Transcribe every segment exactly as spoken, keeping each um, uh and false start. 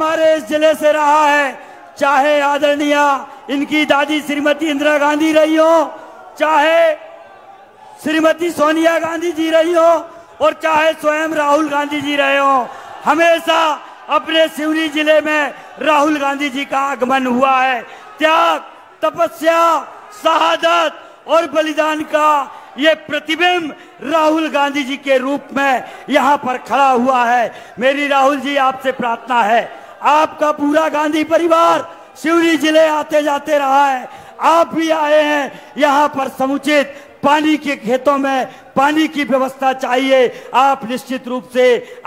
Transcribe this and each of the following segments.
हमारे इस जिले से रहा है, चाहे आदरणीय इनकी दादी श्रीमती इंदिरा गांधी रही हो, चाहे श्रीमती सोनिया गांधी जी रही हो और चाहे स्वयं राहुल गांधी जी रहे हो, हमेशा अपने सिवनी जिले में राहुल गांधी जी का आगमन हुआ है। त्याग, तपस्या, शहादत और बलिदान का ये प्रतिबिंब राहुल गांधी जी के रूप में यहाँ पर खड़ा हुआ है। मेरी राहुल जी आपसे प्रार्थना है, आपका पूरा गांधी परिवार सिवनी जिले आते जाते रहा है, आप भी आए हैं, यहाँ पर समुचित पानी के खेतों में पानी की व्यवस्था चाहिए। आप निश्चित रूप से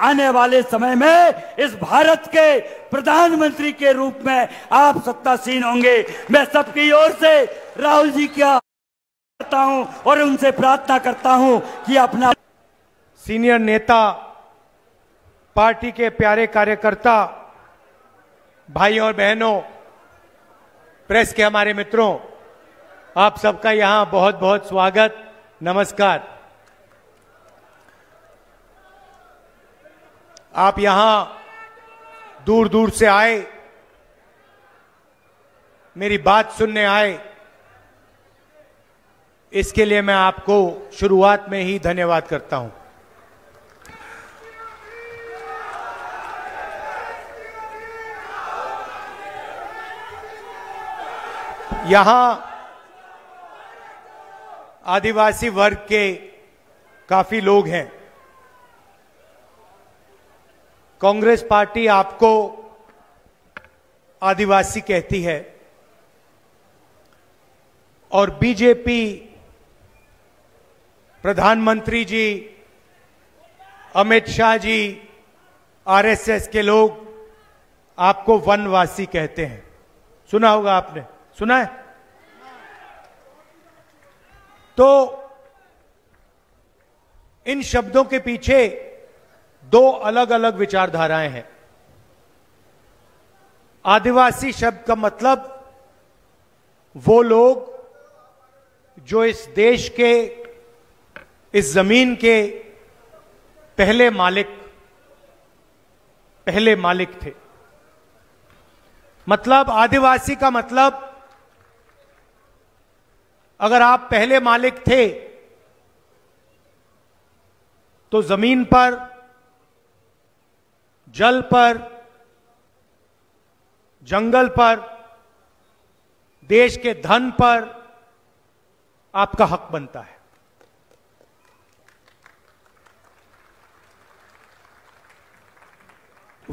आने वाले समय में इस भारत के प्रधानमंत्री के रूप में आप सत्तासीन होंगे। मैं सबकी ओर से राहुल जी का करता हूं और उनसे प्रार्थना करता हूं कि अपना सीनियर नेता, पार्टी के प्यारे कार्यकर्ता, भाई और बहनों, प्रेस के हमारे मित्रों, आप सबका यहां बहुत बहुत स्वागत, नमस्कार। आप यहां दूर दूर से आए, मेरी बात सुनने आए, इसके लिए मैं आपको शुरुआत में ही धन्यवाद करता हूं। यहां आदिवासी वर्ग के काफी लोग हैं। कांग्रेस पार्टी आपको आदिवासी कहती है और बीजेपी, प्रधानमंत्री जी, अमित शाह जी, आरएसएस के लोग आपको वनवासी कहते हैं। सुना होगा आपने, सुना है? तो इन शब्दों के पीछे दो अलग अलग विचारधाराएं हैं। आदिवासी शब्द का मतलब वो लोग जो इस देश के, इस जमीन के पहले मालिक पहले मालिक थे। मतलब आदिवासी का मतलब, अगर आप पहले मालिक थे तो जमीन पर, जल पर, जंगल पर, देश के धन पर आपका हक बनता है।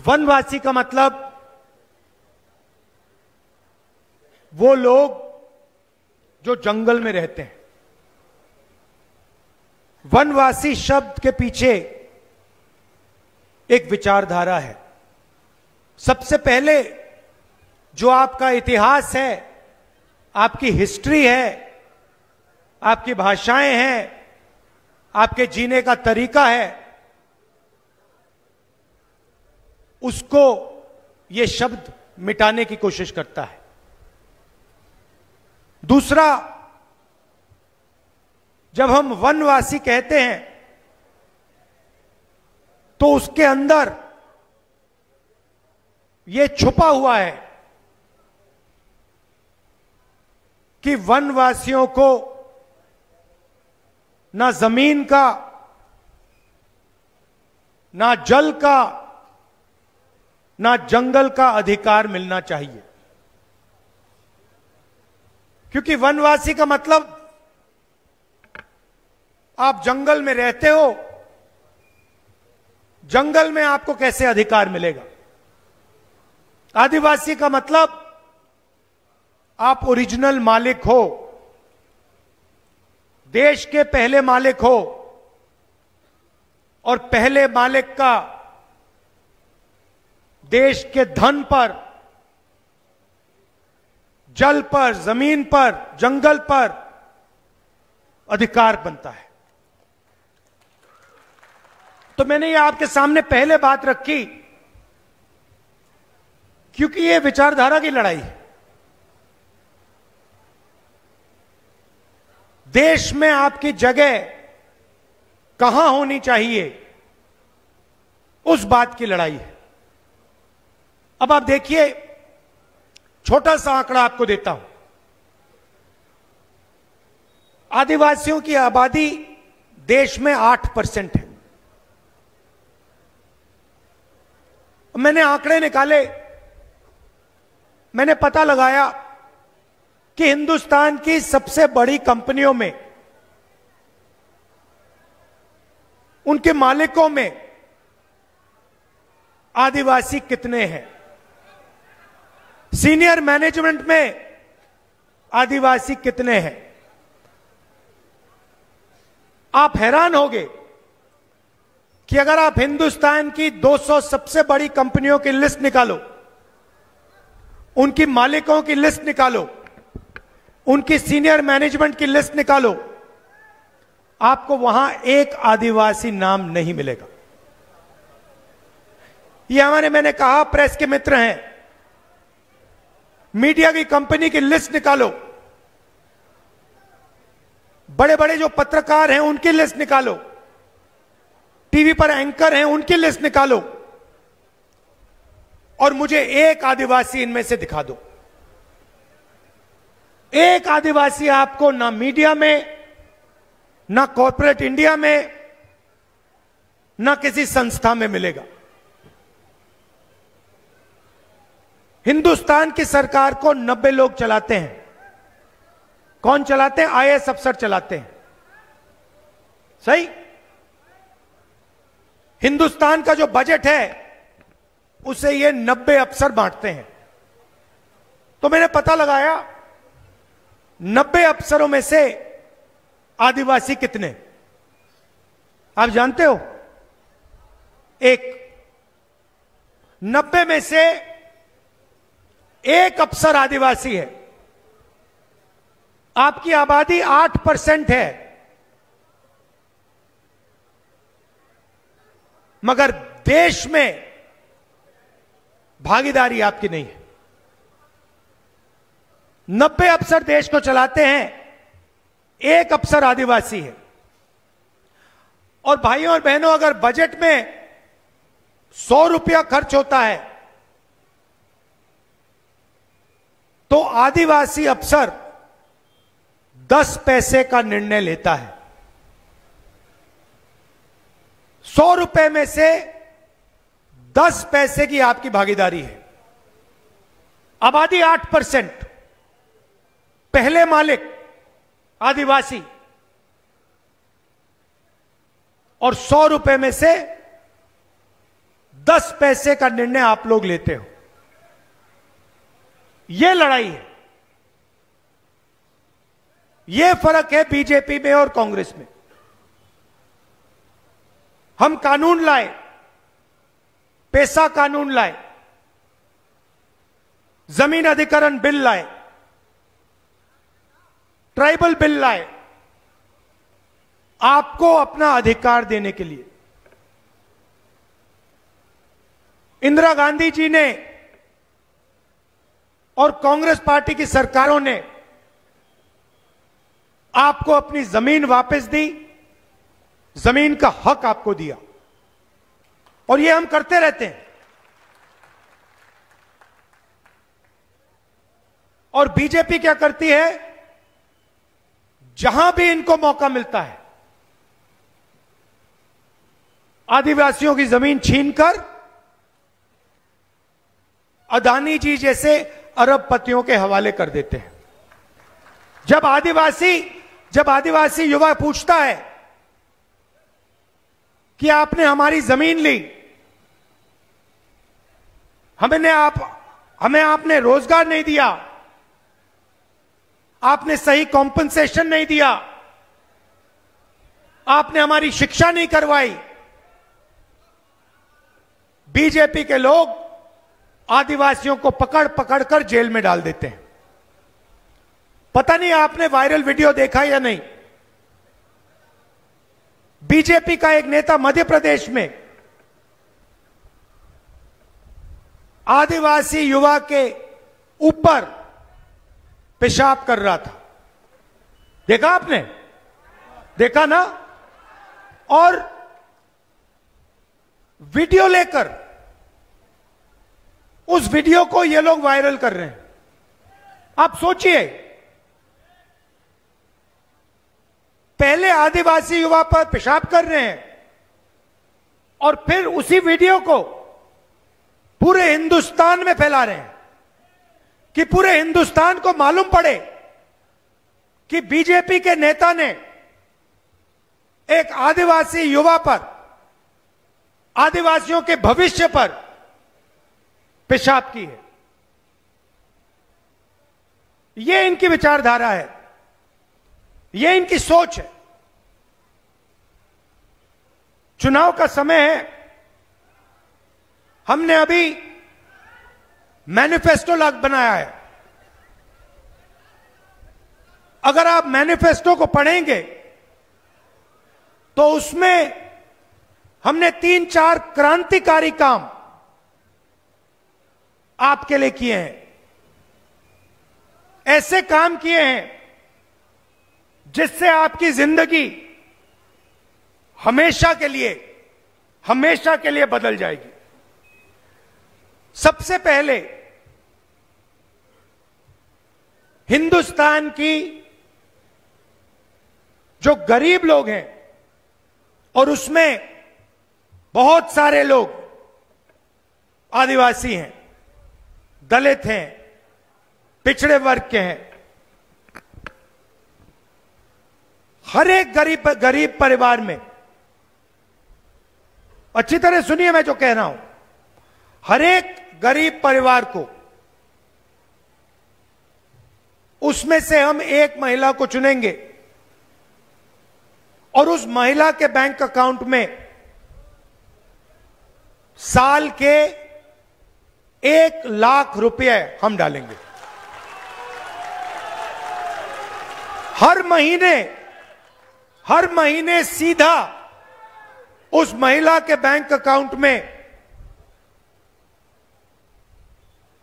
वनवासी का मतलब वो लोग जो जंगल में रहते हैं। वनवासी शब्द के पीछे एक विचारधारा है। सबसे पहले जो आपका इतिहास है, आपकी हिस्ट्री है, आपकी भाषाएं हैं, आपके जीने का तरीका है, उसको ये शब्द मिटाने की कोशिश करता है। दूसरा, जब हम वनवासी कहते हैं तो उसके अंदर यह छुपा हुआ है कि वनवासियों को ना जमीन का, ना जल का, ना जंगल का अधिकार मिलना चाहिए, क्योंकि वनवासी का मतलब आप जंगल में रहते हो, जंगल में आपको कैसे अधिकार मिलेगा। आदिवासी का मतलब आप ओरिजिनल मालिक हो, देश के पहले मालिक हो, और पहले मालिक का देश के धन पर, जल पर, जमीन पर, जंगल पर अधिकार बनता है। तो मैंने ये आपके सामने पहले बात रखी, क्योंकि ये विचारधारा की लड़ाई है। देश में आपकी जगह कहां होनी चाहिए, उस बात की लड़ाई है। अब आप देखिए, छोटा सा आंकड़ा आपको देता हूं। आदिवासियों की आबादी देश में आठ परसेंट है। मैंने आंकड़े निकाले, मैंने पता लगाया कि हिंदुस्तान की सबसे बड़ी कंपनियों में, उनके मालिकों में आदिवासी कितने हैं, सीनियर मैनेजमेंट में आदिवासी कितने हैं। आप हैरान होंगे कि अगर आप हिंदुस्तान की दो सौ सबसे बड़ी कंपनियों की लिस्ट निकालो, उनकी मालिकों की लिस्ट निकालो, उनकी सीनियर मैनेजमेंट की लिस्ट निकालो, आपको वहां एक आदिवासी नाम नहीं मिलेगा। ये हमारे, मैंने कहा प्रेस के मित्र हैं, मीडिया की कंपनी की लिस्ट निकालो, बड़े बड़े जो पत्रकार हैं उनकी लिस्ट निकालो, टीवी पर एंकर हैं उनकी लिस्ट निकालो, और मुझे एक आदिवासी इनमें से दिखा दो। एक आदिवासी आपको ना मीडिया में, ना कॉरपोरेट इंडिया में, ना किसी संस्था में मिलेगा। हिंदुस्तान की सरकार को नब्बे लोग चलाते हैं। कौन चलाते हैं? आई ए एस अफसर चलाते हैं। सही। हिंदुस्तान का जो बजट है उसे ये नब्बे अफसर बांटते हैं। तो मैंने पता लगाया नब्बे अफसरों में से आदिवासी कितने, आप जानते हो? एक। नब्बे में से एक अफसर आदिवासी है। आपकी आबादी आठ परसेंट है, मगर देश में भागीदारी आपकी नहीं है। नब्बे अफसर देश को चलाते हैं, एक अफसर आदिवासी है। और भाइयों और बहनों, अगर बजट में सौ रुपया खर्च होता है तो आदिवासी अफसर दस पैसे का निर्णय लेता है। सौ रुपए में से दस पैसे की आपकी भागीदारी है। आबादी आठ परसेंट, पहले मालिक आदिवासी, और सौ रुपए में से दस पैसे का निर्णय आप लोग लेते हो। यह लड़ाई है, यह फर्क है बी जे पी में और कांग्रेस में। हम कानून लाए, पैसा कानून लाए, जमीन अधिकरण बिल लाए, ट्राइबल बिल लाए, आपको अपना अधिकार देने के लिए। इंदिरा गांधी जी ने और कांग्रेस पार्टी की सरकारों ने आपको अपनी जमीन वापस दी, जमीन का हक आपको दिया, और यह हम करते रहते हैं। और बी जे पी क्या करती है? जहां भी इनको मौका मिलता है, आदिवासियों की जमीन छीनकर अदानी जी जैसे अरबपतियों के हवाले कर देते हैं। जब आदिवासी जब आदिवासी युवा पूछता है कि आपने हमारी जमीन ली, हमने आप हमें आपने रोजगार नहीं दिया, आपने सही कॉम्पनसेशन नहीं दिया, आपने हमारी शिक्षा नहीं करवाई, बी जे पी के लोग आदिवासियों को पकड़ पकड़ कर जेल में डाल देते हैं। पता नहीं आपने वायरल वीडियो देखा या नहीं, बी जे पी का एक नेता मध्य प्रदेश में आदिवासी युवा के ऊपर पेशाब कर रहा था। देखा आपने? देखा ना? और वीडियो लेकर उस वीडियो को ये लोग वायरल कर रहे हैं। आप सोचिए, पहले आदिवासी युवा पर पेशाब कर रहे हैं और फिर उसी वीडियो को पूरे हिंदुस्तान में फैला रहे हैं कि पूरे हिंदुस्तान को मालूम पड़े कि बीजेपी के नेता ने एक आदिवासी युवा पर, आदिवासियों के भविष्य पर पेशाब की है। यह इनकी विचारधारा है, यह इनकी सोच है। चुनाव का समय है, हमने अभी मैनिफेस्टो बनाया है। अगर आप मैनिफेस्टो को पढ़ेंगे तो उसमें हमने तीन चार क्रांतिकारी काम आपके लिए किए हैं, ऐसे काम किए हैं जिससे आपकी जिंदगी हमेशा के लिए हमेशा के लिए बदल जाएगी। सबसे पहले हिंदुस्तान की जो गरीब लोग हैं, और उसमें बहुत सारे लोग आदिवासी हैं, दलित हैं, पिछड़े वर्ग के हैं, हर एक गरीब गरीब परिवार में, अच्छी तरह सुनिए मैं जो कह रहा हूं, हर एक गरीब परिवार को, उसमें से हम एक महिला को चुनेंगे और उस महिला के बैंक अकाउंट में साल के एक लाख रुपए हम डालेंगे। हर महीने हर महीने सीधा उस महिला के बैंक अकाउंट में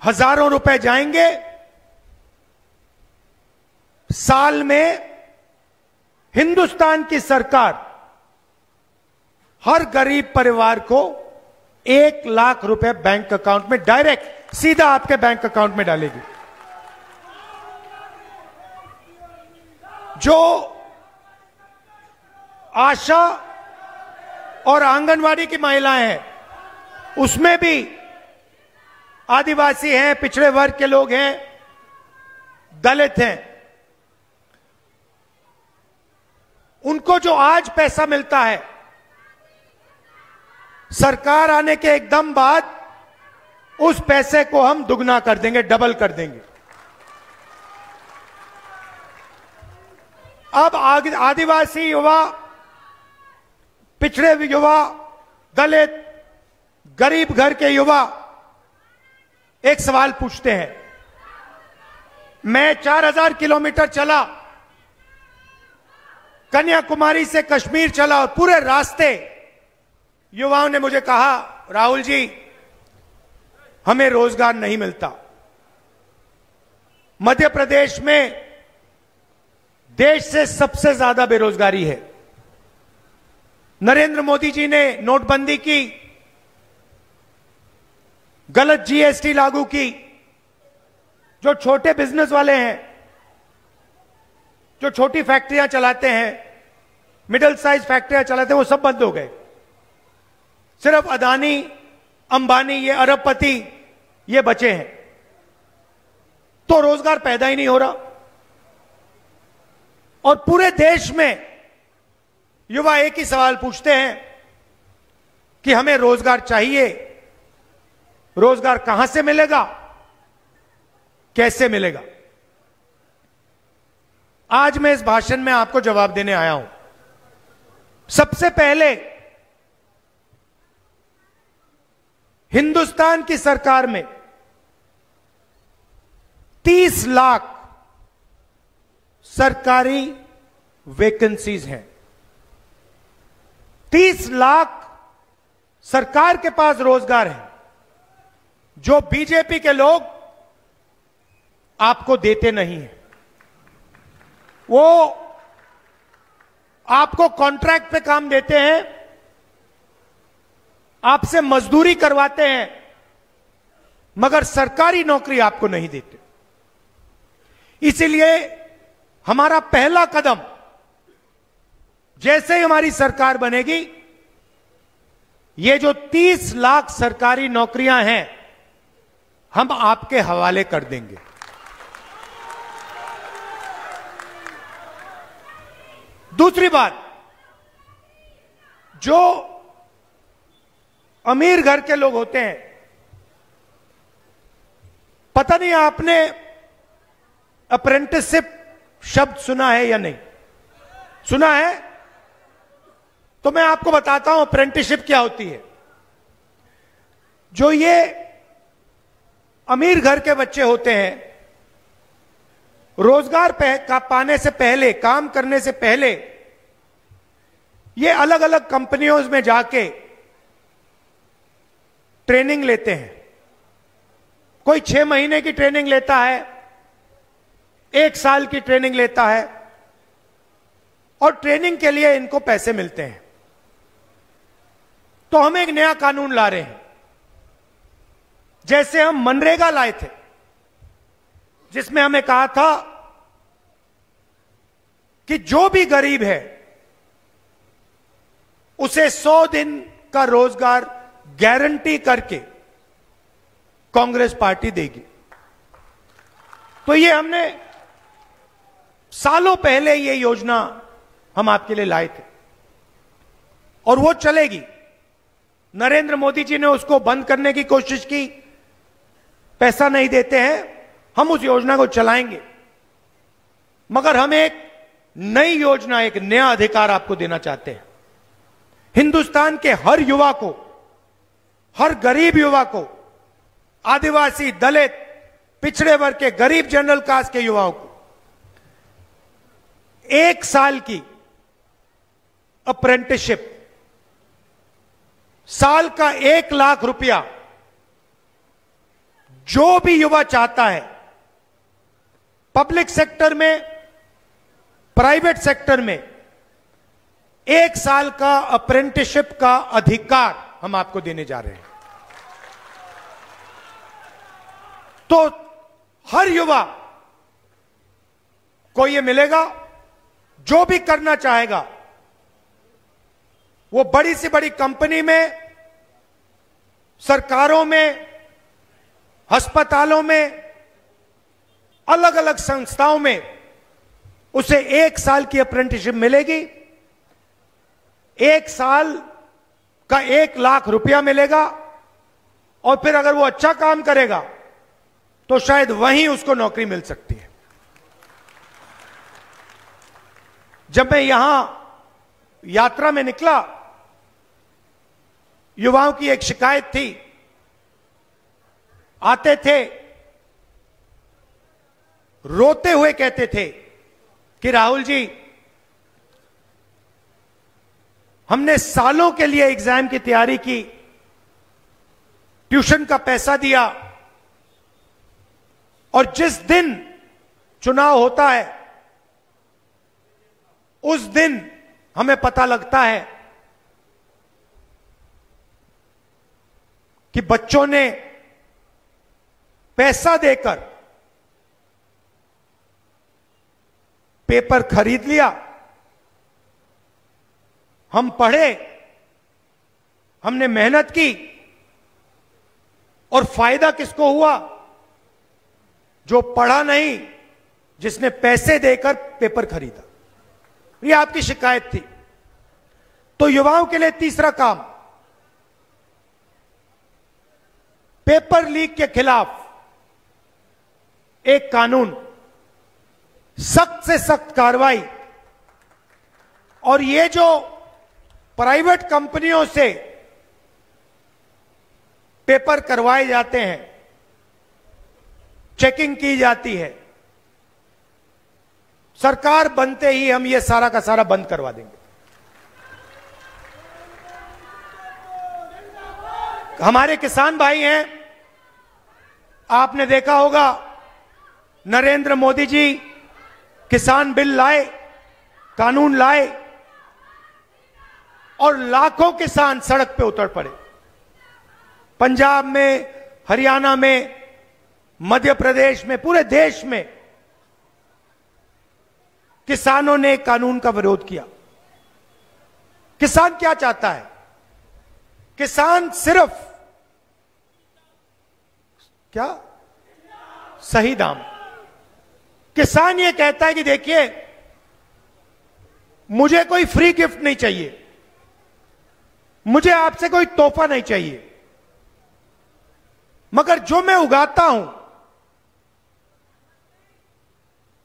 हजारों रुपए जाएंगे। साल में हिंदुस्तान की सरकार हर गरीब परिवार को एक लाख रुपए बैंक अकाउंट में डायरेक्ट सीधा आपके बैंक अकाउंट में डालेगी। जो आशा और आंगनवाड़ी की महिलाएं हैं, उसमें भी आदिवासी हैं, पिछड़े वर्ग के लोग हैं, दलित हैं, उनको जो आज पैसा मिलता है, सरकार आने के एकदम बाद उस पैसे को हम दुगना कर देंगे, डबल कर देंगे। अब आदिवासी युवा, पिछड़े युवा, दलित, गरीब घर के युवा एक सवाल पूछते हैं, मैं चार हजार किलोमीटर चला, कन्याकुमारी से कश्मीर चला और पूरे रास्ते युवाओं ने मुझे कहा, राहुल जी हमें रोजगार नहीं मिलता। मध्य प्रदेश में देश से सबसे ज्यादा बेरोजगारी है। नरेंद्र मोदी जी ने नोटबंदी की, गलत जीएसटी लागू की। जो छोटे बिजनेस वाले हैं, जो छोटी फैक्ट्रियां चलाते हैं, मिडिल साइज फैक्ट्रियां चलाते हैं, वो सब बंद हो गए। सिर्फ अदानी, अंबानी, ये अरबपति ये बचे हैं। तो रोजगार पैदा ही नहीं हो रहा और पूरे देश में युवा एक ही सवाल पूछते हैं कि हमें रोजगार चाहिए, रोजगार कहां से मिलेगा, कैसे मिलेगा। आज मैं इस भाषण में आपको जवाब देने आया हूं। सबसे पहले हिंदुस्तान की सरकार में तीस लाख सरकारी वैकेंसीज हैं। तीस लाख सरकार के पास रोजगार है जो बीजेपी के लोग आपको देते नहीं हैं। वो आपको कॉन्ट्रैक्ट पे काम देते हैं, आपसे मजदूरी करवाते हैं, मगर सरकारी नौकरी आपको नहीं देते। इसीलिए हमारा पहला कदम, जैसे ही हमारी सरकार बनेगी, ये जो तीस लाख सरकारी नौकरियां हैं हम आपके हवाले कर देंगे। दूसरी बात, जो अमीर घर के लोग होते हैं, पता नहीं आपने अप्रेंटिसशिप शब्द सुना है या नहीं, सुना है? तो मैं आपको बताता हूं अप्रेंटिसशिप क्या होती है। जो ये अमीर घर के बच्चे होते हैं, रोजगार का पाने से पहले, काम करने से पहले, ये अलग अलग कंपनियों में जाके ट्रेनिंग लेते हैं। कोई छह महीने की ट्रेनिंग लेता है, एक साल की ट्रेनिंग लेता है, और ट्रेनिंग के लिए इनको पैसे मिलते हैं। तो हम एक नया कानून ला रहे हैं, जैसे हम मनरेगा लाए थे, जिसमें हमें कहा था कि जो भी गरीब है उसे सौ दिन का रोजगार गारंटी करके कांग्रेस पार्टी देगी। तो ये हमने सालों पहले ये योजना हम आपके लिए लाए थे और वो चलेगी। नरेंद्र मोदी जी ने उसको बंद करने की कोशिश की, पैसा नहीं देते हैं, हम उस योजना को चलाएंगे, मगर हम एक नई योजना, एक नया अधिकार आपको देना चाहते हैं। हिंदुस्तान के हर युवा को, हर गरीब युवा को, आदिवासी, दलित, पिछड़े वर्ग के, गरीब जनरल कास्ट के युवाओं को एक साल की अप्रेंटिसशिप, साल का एक लाख रुपया जो भी युवा चाहता है, पब्लिक सेक्टर में, प्राइवेट सेक्टर में, एक साल का अप्रेंटिसशिप का अधिकार हम आपको देने जा रहे हैं। तो हर युवा को यह मिलेगा, जो भी करना चाहेगा वो बड़ी से बड़ी कंपनी में, सरकारों में, अस्पतालों में, अलग अलग संस्थाओं में उसे एक साल की अप्रेंटिसशिप मिलेगी, एक साल का एक लाख रुपया मिलेगा, और फिर अगर वो अच्छा काम करेगा तो शायद वहीं उसको नौकरी मिल सकती है। जब मैं यहां यात्रा में निकला, युवाओं की एक शिकायत थी, आते थे रोते हुए कहते थे कि राहुल जी, हमने सालों के लिए एग्जाम की तैयारी की, ट्यूशन का पैसा दिया, और जिस दिन चुनाव होता है उस दिन हमें पता लगता है कि बच्चों ने पैसा देकर पेपर खरीद लिया, हम पढ़े, हमने मेहनत की, और फायदा किसको हुआ? जो पढ़ा नहीं, जिसने पैसे देकर पेपर खरीदा। ये आपकी शिकायत थी। तो युवाओं के लिए तीसरा काम, पेपर लीक के खिलाफ एक कानून, सख्त से सख्त कार्रवाई, और ये जो प्राइवेट कंपनियों से पेपर करवाए जाते हैं, चेकिंग की जाती है, सरकार बनते ही हम ये सारा का सारा बंद करवा देंगे। हमारे किसान भाई हैं, आपने देखा होगा नरेंद्र मोदी जी किसान बिल लाए, कानून लाए, और लाखों किसान सड़क पे उतर पड़े। पंजाब में, हरियाणा में, मध्य प्रदेश में, पूरे देश में किसानों ने कानून का विरोध किया। किसान क्या चाहता है? किसान सिर्फ क्या? सही दाम। किसान ये कहता है कि देखिए, मुझे कोई फ्री गिफ्ट नहीं चाहिए, मुझे आपसे कोई तोहफा नहीं चाहिए, मगर जो मैं उगाता हूं,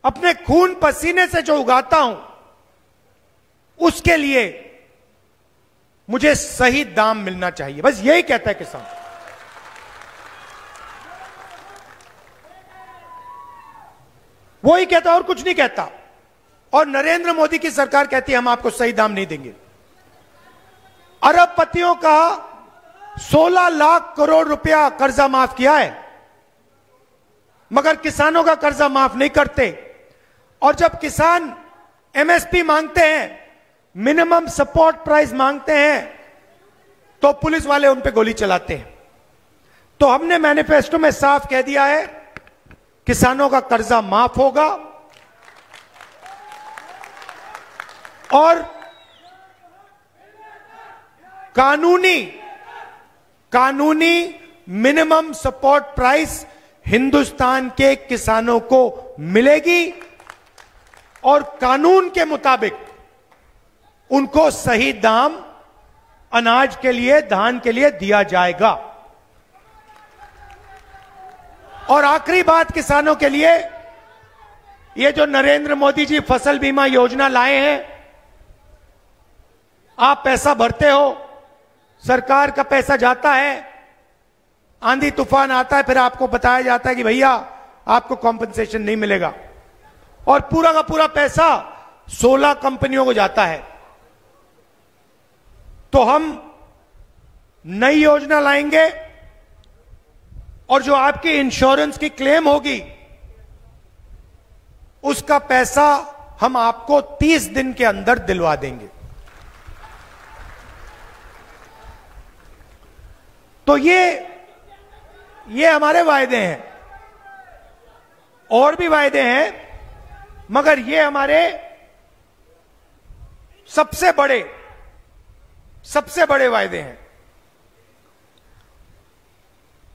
अपने खून पसीने से जो उगाता हूं, उसके लिए मुझे सही दाम मिलना चाहिए। बस यही कहता है किसान। वो ही कहता है, और कुछ नहीं कहता। और नरेंद्र मोदी की सरकार कहती है हम आपको सही दाम नहीं देंगे। अरबपतियों का सोलह लाख करोड़ रुपया कर्जा माफ किया है, मगर किसानों का कर्जा माफ नहीं करते। और जब किसान एम एस पी मांगते हैं, मिनिमम सपोर्ट प्राइस मांगते हैं, तो पुलिस वाले उन पे गोली चलाते हैं। तो हमने मैनिफेस्टो में साफ कह दिया है, किसानों का कर्जा माफ होगा और कानूनी कानूनी मिनिमम सपोर्ट प्राइस हिंदुस्तान के किसानों को मिलेगी और कानून के मुताबिक उनको सही दाम अनाज के लिए, धान के लिए दिया जाएगा। और आखिरी बात किसानों के लिए, ये जो नरेंद्र मोदी जी फसल बीमा योजना लाए हैं, आप पैसा भरते हो, सरकार का पैसा जाता है, आंधी तूफान आता है, फिर आपको बताया जाता है कि भैया आपको कॉम्पनसेशन नहीं मिलेगा, और पूरा का पूरा पैसा सोलह कंपनियों को जाता है। तो हम नई योजना लाएंगे और जो आपकी इंश्योरेंस की क्लेम होगी, उसका पैसा हम आपको तीस दिन के अंदर दिलवा देंगे। तो ये ये हमारे वायदे हैं, और भी वायदे हैं, मगर ये हमारे सबसे बड़े सबसे बड़े वायदे हैं।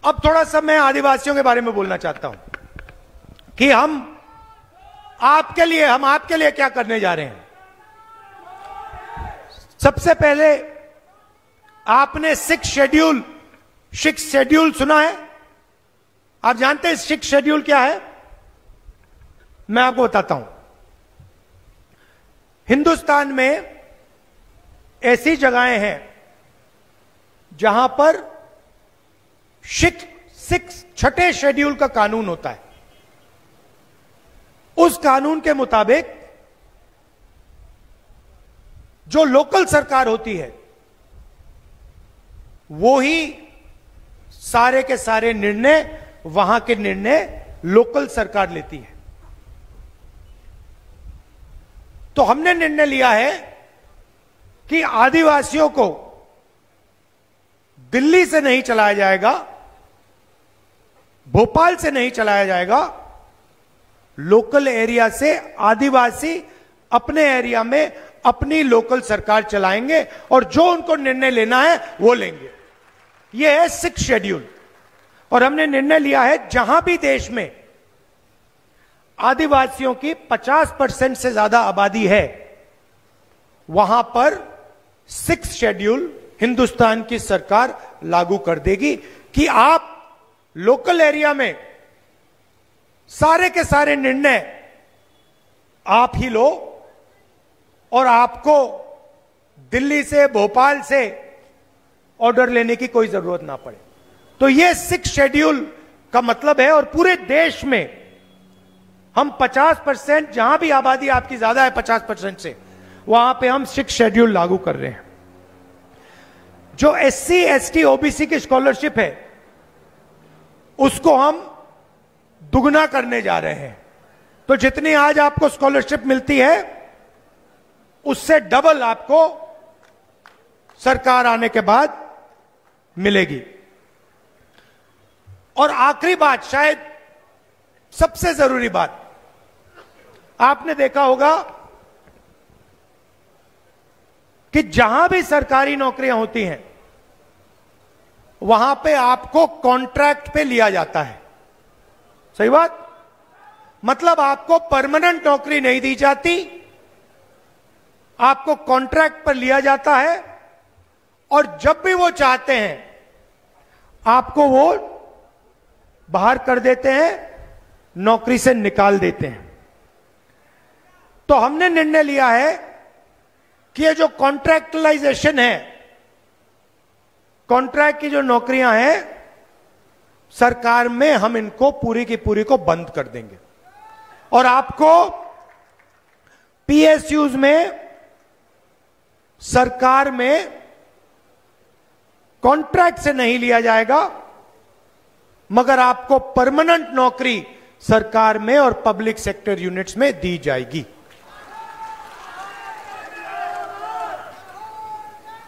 अब थोड़ा सा मैं आदिवासियों के बारे में बोलना चाहता हूं कि हम आपके लिए हम आपके लिए क्या करने जा रहे हैं। सबसे पहले आपने सिक्स शेड्यूल सिक्स शेड्यूल सुना है? आप जानते हैं सिक्स शेड्यूल क्या है? मैं आपको बताता हूं। हिंदुस्तान में ऐसी जगहें हैं जहां पर सिक्स छठे शेड्यूल का कानून होता है। उस कानून के मुताबिक जो लोकल सरकार होती है, वो ही सारे के सारे निर्णय, वहां के निर्णय लोकल सरकार लेती है। तो हमने निर्णय लिया है कि आदिवासियों को दिल्ली से नहीं चलाया जाएगा, भोपाल से नहीं चलाया जाएगा, लोकल एरिया से आदिवासी अपने एरिया में अपनी लोकल सरकार चलाएंगे और जो उनको निर्णय लेना है वो लेंगे। यह है सिक्स शेड्यूल। और हमने निर्णय लिया है जहां भी देश में आदिवासियों की पचास परसेंट से ज्यादा आबादी है, वहां पर सिक्स शेड्यूल हिंदुस्तान की सरकार लागू कर देगी कि आप लोकल एरिया में सारे के सारे निर्णय आप ही लो और आपको दिल्ली से, भोपाल से ऑर्डर लेने की कोई जरूरत ना पड़े। तो यह सिक्स शेड्यूल का मतलब है। और पूरे देश में हम पचास परसेंट, जहां भी आबादी आपकी ज्यादा है पचास परसेंट से, वहां पे हम सिक्स शेड्यूल लागू कर रहे हैं। जो एससी, एसटी, ओबीसी की स्कॉलरशिप है, उसको हम दुगना करने जा रहे हैं। तो जितनी आज आपको स्कॉलरशिप मिलती है, उससे डबल आपको सरकार आने के बाद मिलेगी। और आखिरी बात, शायद सबसे जरूरी बात, आपने देखा होगा कि जहां भी सरकारी नौकरियां होती हैं वहां पे आपको कॉन्ट्रैक्ट पे लिया जाता है। सही बात, मतलब आपको परमानेंट नौकरी नहीं दी जाती, आपको कॉन्ट्रैक्ट पर लिया जाता है और जब भी वो चाहते हैं आपको वो बाहर कर देते हैं, नौकरी से निकाल देते हैं। तो हमने निर्णय लिया है कि ये जो कॉन्ट्रैक्टलाइजेशन है, कॉन्ट्रैक्ट की जो नौकरियां हैं सरकार में, हम इनको पूरी की पूरी को बंद कर देंगे और आपको पीएसयूज में सरकार में कॉन्ट्रैक्ट से नहीं लिया जाएगा, मगर आपको परमानेंट नौकरी सरकार में और पब्लिक सेक्टर यूनिट्स में दी जाएगी।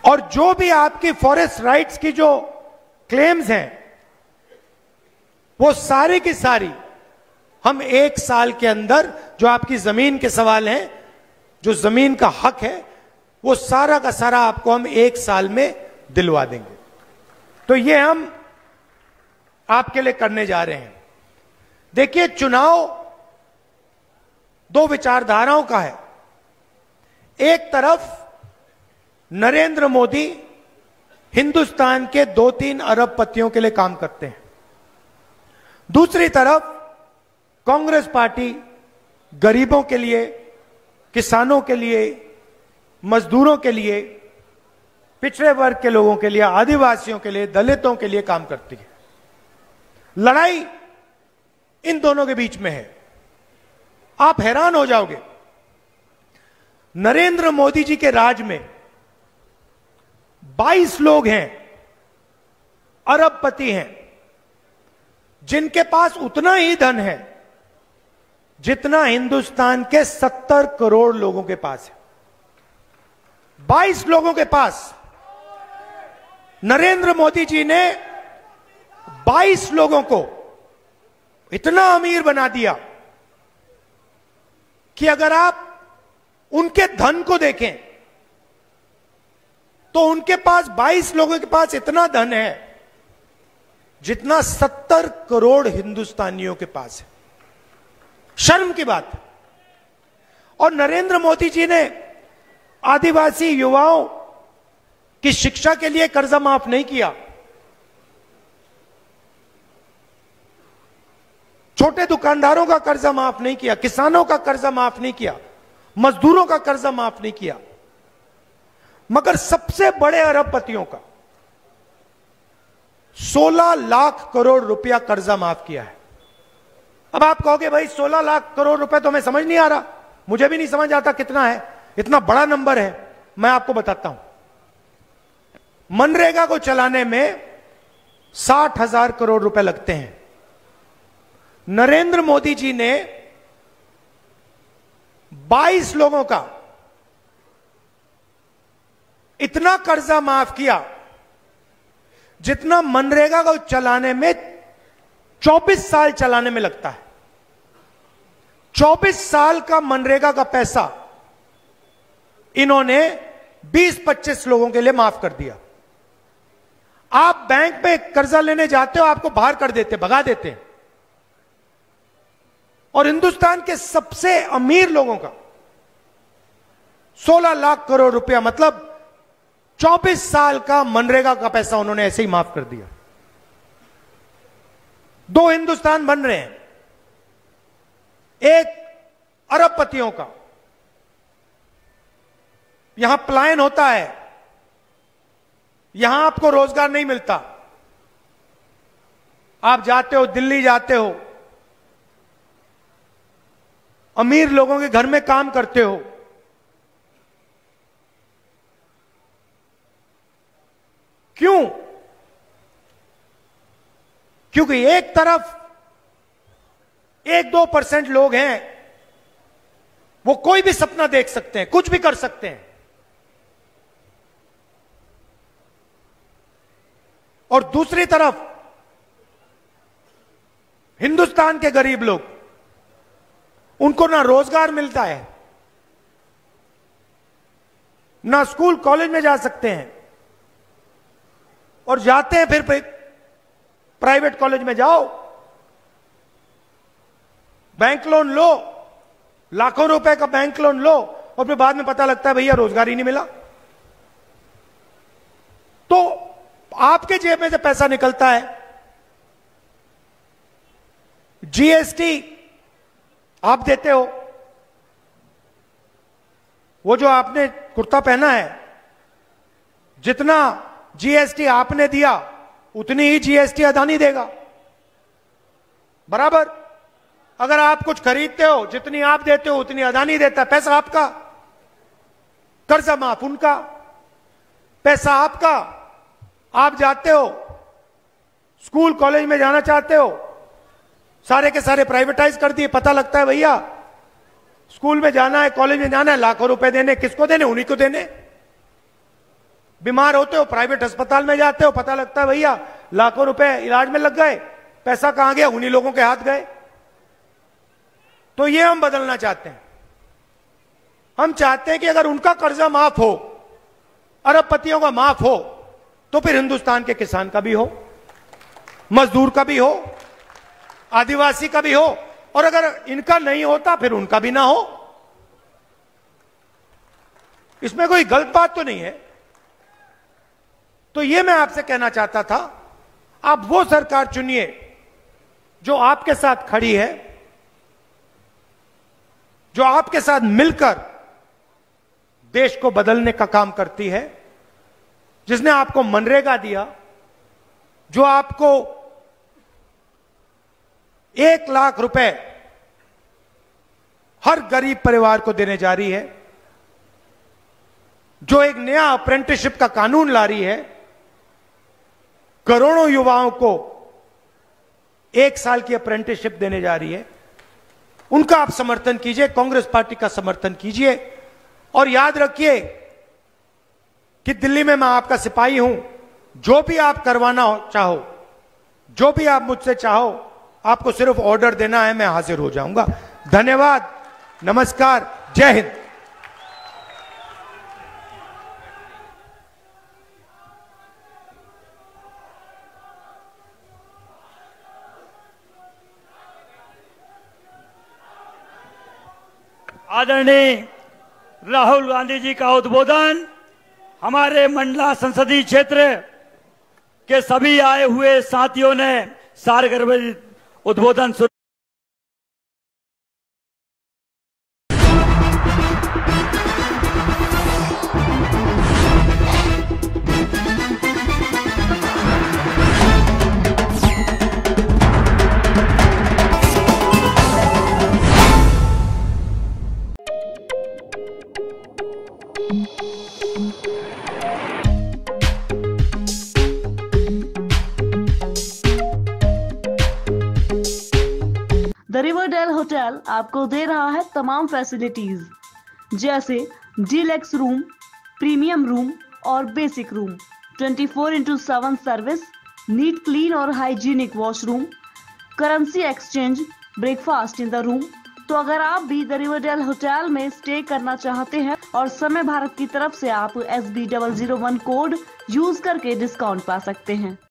और जो भी आपकी फॉरेस्ट राइट्स की जो क्लेम्स हैं वो सारी की सारी हम एक साल के अंदर, जो आपकी जमीन के सवाल हैं, जो जमीन का हक है, वो सारा का सारा आपको हम एक साल में दिलवा देंगे। तो ये हम आपके लिए करने जा रहे हैं। देखिए, चुनाव दो विचारधाराओं का है। एक तरफ नरेंद्र मोदी हिंदुस्तान के दो तीन अरब पतियों के लिए काम करते हैं, दूसरी तरफ कांग्रेस पार्टी गरीबों के लिए, किसानों के लिए, मजदूरों के लिए, पिछड़े वर्ग के लोगों के लिए, आदिवासियों के लिए, दलितों के लिए काम करती है। लड़ाई इन दोनों के बीच में है। आप हैरान हो जाओगे, नरेंद्र मोदी जी के राज में बाईस लोग हैं, अरबपति हैं, जिनके पास उतना ही धन है जितना हिंदुस्तान के सत्तर करोड़ लोगों के पास है। बाईस लोगों के पास नरेंद्र मोदी जी ने बाईस लोगों को इतना अमीर बना दिया कि अगर आप उनके धन को देखें तो उनके पास, बाईस लोगों के पास इतना धन है जितना सत्तर करोड़ हिंदुस्तानियों के पास है। शर्म की बात है। और नरेंद्र मोदी जी ने आदिवासी युवाओं की शिक्षा के लिए कर्जा माफ नहीं किया, छोटे दुकानदारों का कर्जा माफ नहीं किया, किसानों का कर्जा माफ नहीं किया, मजदूरों का कर्जा माफ नहीं किया, मगर सबसे बड़े अरबपतियों का सोलह लाख करोड़ रुपया कर्जा माफ किया है। अब आप कहोगे भाई सोलह लाख करोड़ रुपए तो हमें समझ नहीं आ रहा, मुझे भी नहीं समझ आता कितना है, इतना बड़ा नंबर है। मैं आपको बताता हूं, मनरेगा को चलाने में साठ हजार करोड़ रुपए लगते हैं। नरेंद्र मोदी जी ने बाईस लोगों का इतना कर्जा माफ किया जितना मनरेगा को चलाने में चौबीस साल चलाने में लगता है। चौबीस साल का मनरेगा का पैसा इन्होंने बीस पच्चीस लोगों के लिए माफ कर दिया। आप बैंक में कर्जा लेने जाते हो, आपको बाहर कर देते, भगा देते हैं। और हिंदुस्तान के सबसे अमीर लोगों का सोलह लाख करोड़ रुपया, मतलब चौबीस साल का मनरेगा का पैसा उन्होंने ऐसे ही माफ कर दिया। दो हिंदुस्तान बन रहे हैं, एक अरबपतियों का। यहां पलायन होता है, यहां आपको रोजगार नहीं मिलता। आप जाते हो, दिल्ली जाते हो, अमीर लोगों के घर में काम करते हो, क्यों? क्योंकि एक तरफ एक दो परसेंट लोग हैं, वो कोई भी सपना देख सकते हैं, कुछ भी कर सकते हैं, और दूसरी तरफ हिंदुस्तान के गरीब लोग उनको ना रोजगार मिलता है, ना स्कूल कॉलेज में जा सकते हैं, और जाते हैं फिर प्राइवेट कॉलेज में जाओ, बैंक लोन लो, लाखों रुपए का बैंक लोन लो, और फिर बाद में पता लगता है भैया रोजगार ही नहीं मिला। तो आपके जेब में से पैसा निकलता है। जीएसटी आप देते हो, वो जो आपने कुर्ता पहना है, जितना जीएसटी आपने दिया उतनी ही जीएसटी अदानी देगा, बराबर। अगर आप कुछ खरीदते हो, जितनी आप देते हो उतनी अदानी देता है। पैसा आपका, कर्जा माफ उनका, पैसा आपका। आप जाते हो, स्कूल कॉलेज में जाना चाहते हो, सारे के सारे प्राइवेटाइज कर दिए। पता लगता है भैया स्कूल में जाना है, कॉलेज में जाना है, लाखों रुपए देने। किसको देने? उन्हीं को देने। बीमार होते हो, प्राइवेट अस्पताल में जाते हो, पता लगता है भैया लाखों रुपए इलाज में लग गए, पैसा कहां गया? उन्हीं लोगों के हाथ गए। तो ये हम बदलना चाहते हैं। हम चाहते हैं कि अगर उनका कर्जा माफ हो, अरबपतियों का माफ हो, तो फिर हिंदुस्तान के किसान का भी हो, मजदूर का भी हो, आदिवासी का भी हो, और अगर इनका नहीं होता फिर उनका भी ना हो। इसमें कोई गलत बात तो नहीं है। तो यह मैं आपसे कहना चाहता था, आप वो सरकार चुनिए जो आपके साथ खड़ी है, जो आपके साथ मिलकर देश को बदलने का काम करती है, जिसने आपको मनरेगा दिया, जो आपको एक लाख रुपए हर गरीब परिवार को देने जा रही है, जो एक नया अप्रेंटिसशिप का कानून ला रही है, करोड़ों युवाओं को एक साल की अप्रेंटिसशिप देने जा रही है। उनका आप समर्थन कीजिए, कांग्रेस पार्टी का समर्थन कीजिए। और याद रखिए कि दिल्ली में मैं आपका सिपाही हूं। जो भी आप करवाना चाहो, जो भी आप मुझसे चाहो, आपको सिर्फ ऑर्डर देना है, मैं हाजिर हो जाऊंगा। धन्यवाद, नमस्कार, जय हिंद। आदरणीय राहुल गांधी जी का उद्बोधन हमारे मंडला संसदीय क्षेत्र के सभी आए हुए साथियों ने सारगर्भित उद्बोधन सुन होटल आपको दे रहा है तमाम फैसिलिटीज जैसे डीलक्स रूम, प्रीमियम रूम और बेसिक रूम, चौबीस इंटू सात सर्विस, नीट, क्लीन और hygienic washroom, currency exchange, breakfast in the room. तो अगर आप भी द रिवरडेल होटल में स्टे करना चाहते हैं और समय भारत की तरफ से आप S B double zero one code use करके डिस्काउंट पा सकते हैं।